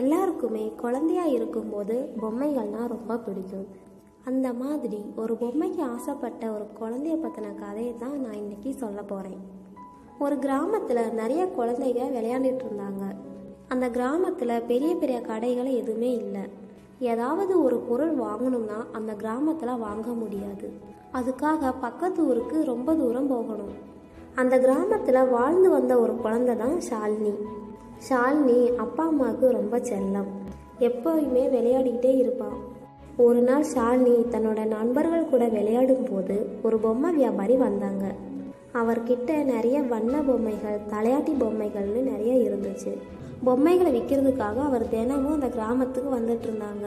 எல்லாருக்குமே குழந்தையாக இருக்கும்போது பொம்மைகள்னால் ரொம்ப பிடிக்கும். அந்த மாதிரி ஒரு பொம்மைக்கு ஆசைப்பட்ட ஒரு குழந்தைய பற்றின கதையை தான் நான் இன்றைக்கி சொல்ல போகிறேன். ஒரு கிராமத்தில் நிறைய குழந்தைங்க விளையாண்டுட்டு இருந்தாங்க. அந்த கிராமத்தில் பெரிய பெரிய கடைகள் எதுவுமே இல்லை. ஏதாவது ஒரு பொருள் வாங்கணும்னா அந்த கிராமத்தில் வாங்க முடியாது. அதுக்காக பக்கத்து ஊருக்கு ரொம்ப தூரம் போகணும். அந்த கிராமத்தில் வாழ்ந்து வந்த ஒரு குழந்தை தான் ஷாலினி. ஷாலினி அப்பா அம்மாவுக்கு ரொம்ப செல்லம், எப்போயுமே விளையாடிக்கிட்டே இருப்பான். ஒரு நாள் ஷாலினி தன்னோட நண்பர்கள் கூட விளையாடும் போது ஒரு பொம்மை வியாபாரி வந்தாங்க. அவர்கிட்ட நிறைய வண்ண பொம்மைகள், தலையாட்டி பொம்மைகள்னு நிறைய இருந்துச்சு. பொம்மைகளை விற்கிறதுக்காக அவர் தினமும் அந்த கிராமத்துக்கு வந்துட்டு இருந்தாங்க.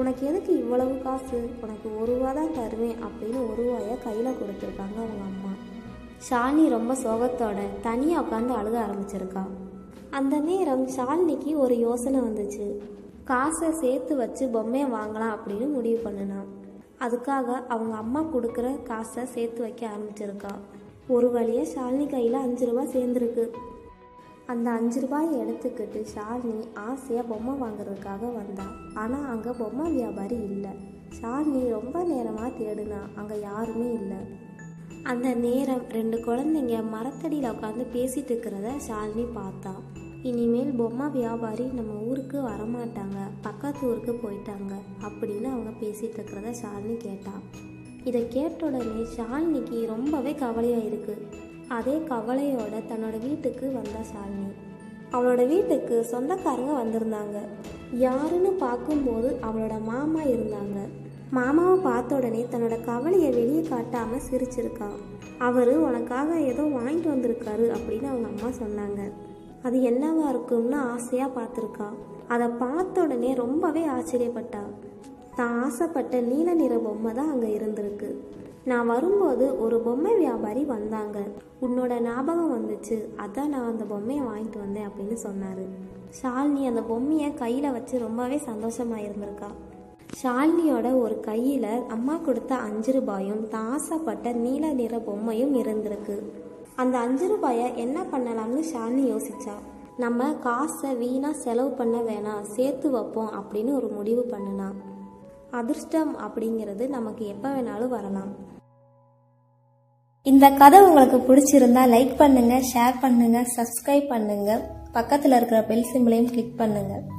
உனக்கு எதுக்கு இவ்வளவு காசு, உனக்கு 1 ரூபா தான் தருவேன் அப்படின்னு 1 ரூபாயை கையில் கொடுத்துருக்காங்க அவங்க அம்மா. ஷாலினி ரொம்ப சோகத்தோட தனியாக உட்காந்து அழுக ஆரம்பிச்சிருக்கா. அந்த நேரம் ஷாலினிக்கு ஒரு யோசனை வந்துச்சு. காசை சேர்த்து வச்சு பொம்மையை வாங்கலாம் அப்படின்னு முடிவு பண்ணினான். அதுக்காக அவங்க அம்மா கொடுக்குற காசை சேர்த்து வைக்க ஆரம்பிச்சிருக்கா. ஒரு வழியாக ஷாலினி கையில் 5 ரூபா சேர்ந்துருக்கு. அந்த 5 ரூபாயை எடுத்துக்கிட்டு ஷாலினி ஆசையாக பொம்மை வாங்குறதுக்காக வந்தாள். ஆனால் அங்கே பொம்மை வியாபாரி இல்லை. ஷாலினி ரொம்ப நேரமாக தேடினா, அங்கே யாருமே இல்லை. அந்த நேரம் 2 குழந்தைங்க மரத்தடியில் உட்காந்து பேசிகிட்டு இருக்கிறத ஷாலினி பார்த்தா. இனிமேல் பொம்மை வியாபாரி நம்ம ஊருக்கு வரமாட்டாங்க, பக்கத்து ஊருக்கு போயிட்டாங்க அப்படின்னு அவங்க பேசிகிட்டு இருக்கிறத ஷாலினி கேட்டா. இதை கேட்ட உடனே ஷாலினிக்கு ரொம்பவே கவலையாக இருக்குது. அதே கவலையோட தன்னோட வீட்டுக்கு வந்தா ஷாலினி. அவளோட வீட்டுக்கு சொந்தக்காரங்க வந்திருந்தாங்க. யாருன்னு பார்க்கும்போது அவளோட மாமா இருந்தாங்க. மாமாவை பார்த்த உடனே தன்னோட கவலையை வெளியே காட்டாமல் சிரிச்சிருக்கா. அவர் உனக்காக ஏதோ வாங்கிட்டு வந்திருக்காரு அப்படின்னு அவங்க அம்மா சொன்னாங்க. அது என்னவா இருக்கும்னு ஆசையாக பார்த்துருக்கா. அதை பார்த்த உடனே ரொம்பவே ஆச்சரியப்பட்டா. தான் ஆசைப்பட்ட நீல நிற பொம்மை தான் அங்கே இருந்திருக்கு. நான் வரும்போது ஒரு பொம்மை வியாபாரி வந்தாங்க, உன்னோட ஞாபகம் வந்துச்சு, அதான் நான் அந்த பொம்மையை வாங்கிட்டு வந்தேன் அப்படின்னு சொன்னார். ஷாலினி அந்த பொம்மையை கையில் வச்சு ரொம்பவே சந்தோஷமாக இருந்திருக்கா. ஷாலினியோட ஒரு கையில் அம்மா கொடுத்த 5 ரூபாயும் தான் ஆசைப்பட்ட நீல நிற பொம்மையும் இருந்திருக்கு. அந்த 5 ரூபாயை என்ன பண்ணலாம்னு ஷாலினி யோசிச்சா. நம்ம காசை வீணாக செலவு பண்ண வேணாம், சேர்த்து வைப்போம் அப்படின்னு ஒரு முடிவு பண்ணினா. அதிர்ஷ்டம் அப்படிங்கிறது நமக்கு எப்போ வேணாலும் வரலாம். இந்த கதை உங்களுக்கு பிடிச்சிருந்தா லைக் பண்ணுங்க, ஷேர் பண்ணுங்க, சப்ஸ்கிரைப் பண்ணுங்க, பக்கத்தில் இருக்கிற பெல் சிம்பிளையும் கிளிக் பண்ணுங்க.